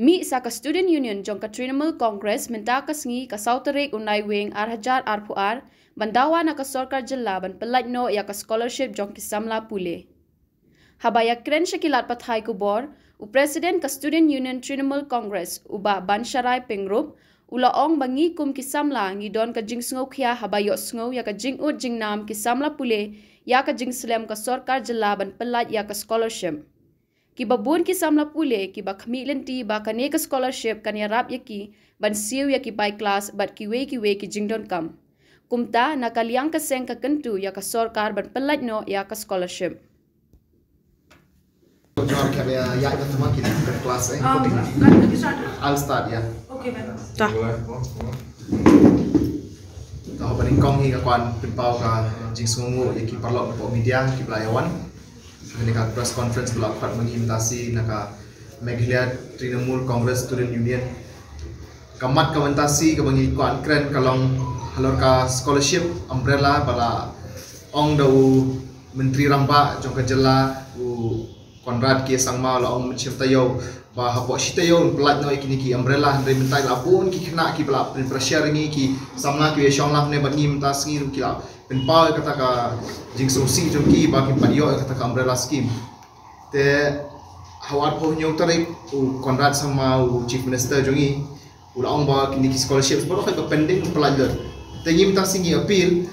Mi saka student union jong ka Trinamool Congress minta kasngi ka sauterik unai wing arhajar arpuar bandawa na ka sorkar jilla ban pelatno ya ka scholarship jong kisamla pule. Habaya kren shakilat pathai kubor u president ka student union Trinamool Congress uba bansharai pengrup ulaong bangi kum kisamla ngidon ka jing sngau khia habayot sngau ya ka jing ut jing nam kisamla pule ya ka jing slem ka sorkar jilla ban pelat ya ka scholarship. Kiba bun kisamla pule kiba khmilenti ba kane ka scholarship kan yarap yaki ban siu yaki by class but kiwe ki jingdon kam kumta nakaliang ka seng ka kentu ya ka sorkar ban pelat no ya ka scholarship I'll start yeah okay man ta ta ban kong hi ka kwan pimpau ka jingsungu yaki parlok po media ki belayawan Naka press conference belakang mengimtasi naka Meghalaya Trinamool Congress Student Union. Kamat kawentasi kebangi kuan keren kalong halorka scholarship umbrella bala ong dau menteri ramba jong kajela u Conrad Sangma la ong mencerita yo ba hapok sita yo pelat no ikini ki umbrella ndai mentai lapun ki kena ki bala pressure ngi ki samna ki shonglam ne bangim tasngi ki la Penpal kata ka jingso si jongki bagi padio kata ka umbrella scheme. Te hawat po nyong tarik u Conrad Sangma u chief minister jongi ulang ba kiniki scholarship bodoh ka pending pelajar. Te nyim ta singi appeal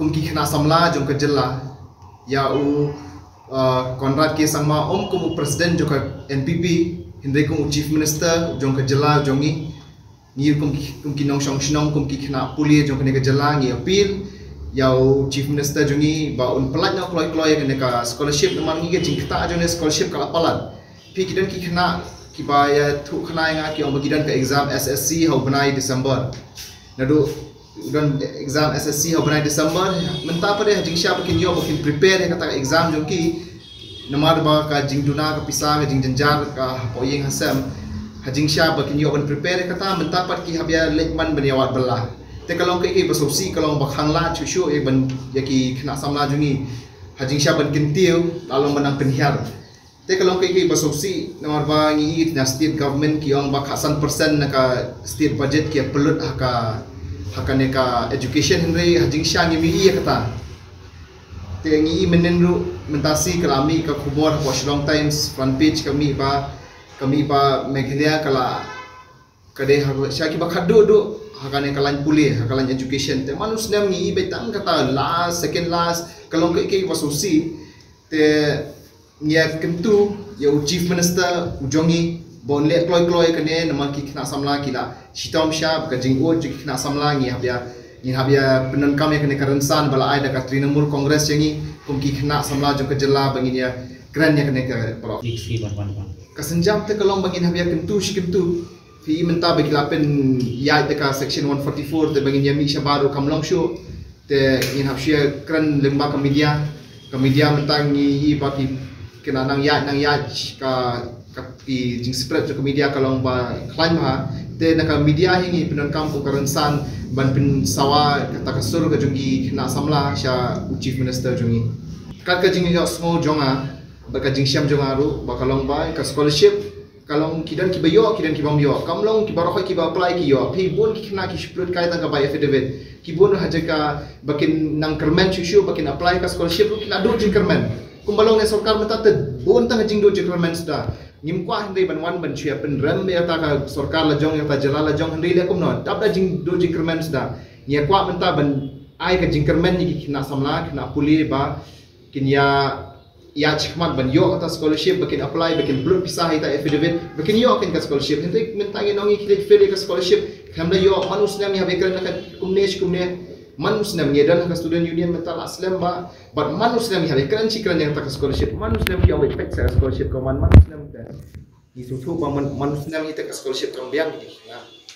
kum ki khana samla jong ka jilla ya u Conrad Sangma om kum president jong ka NPP hindai kum chief minister jong ka jilla jongi ngir kum ki nong shong shinong kum ki khana pulie jong ka ne ka jilla ngi appeal Yau chief minister jungi ba un pelat nak keluar yang neka scholarship teman ngi jing kita ajone scholarship kala palat pi kidan ki khana ki ba ya thu khana yang ki obagidan ka exam SSC hau benai December nadu dan exam SSC hau benai December mentah pada jing sya bikin yo bikin prepare kata exam jungi namar ba ka jing duna ka pisang jing jenjar ka poyeng hasam jing sya bikin yo ban prepare kata mentah pat ki habia lekman beniawat belah Te kalong ke basopsi kalong bakhang la chuchu e ban yaki khna samla jungi hajing sha ban kintiu talong banang penhiar te kalong ke basopsi nomor ba ngi na state government ki ong ba khasan persen naka state budget ki pelut haka neka education henry hajing sha ngi mi kata te ngi menenru mentasi kalami ka khubor Washington Times front page kami ba Meghalaya kala kade sha ki ba khaddu du Hakanan kalan pulih, hakalan education. Te manus nem ngi betang kata last, second last. Kalau ke ikei wasosi, te ngiak kentu ya chief minister ujongi bonle kloi kene nama ki khna samla kila. Shitom sha ka jingo ki khna samla ngi habia penan kam kene karansan bala ai dekat Trinamool Congress yangi kum ki khna samla jong ke jela bangin ya keren ya kene ka pro. Kasenjam te kalong bangin habia kentu shi kentu. Fi mentah bagi lapen ya dekat section 144 te bagi nyami syabaru kamlong show te in hapsia kran lembah ke media mentang i bagi kena nang ya ka ki jing spread ke media kalong ba climb ha te nak media hingi penon kampung kerensan ban pen sawa kata kasur ke jungi kena samla sya chief minister jungi ka jing yo small jonga ba ka jing syam jonga ru ba kalong ba ka scholarship Kalau kidan kibayo, kidan kibamyo. Kamlong kibarokoi kibaplai kiyo. Pi bon kikna kishprut kaitan ka by affidavit. Kibon hajaka bakin nang kermen shushu bakin apply ka scholarship kina do jing kermen. Kumbalong ne sorkar metated bon tang jing do jing kermen sudah. Ngimkwah hindai ban wan ban shia pen ram ya ta ka sorkar la jong ya ta jalala jong hindai le kumno. Dab da jing do jing kermen sudah. Nya kwa menta ban ai ka jing kermen ni kina samla kina puli ba kinya Ya cikmat ban yo atas scholarship bakin apply bakin blood pisah ita affidavit bakin yo akan ka scholarship hentai mentangi nongi kilit fili ka scholarship kamla yo manus nam ya bekran nak kumne manus nam ya dan ka student union mental aslam ba but manus nam ya bekran cikran yang tak scholarship manus nam ya bekran ka scholarship kaman manus nam ta isu tu manus nam ita ka scholarship kambiang ni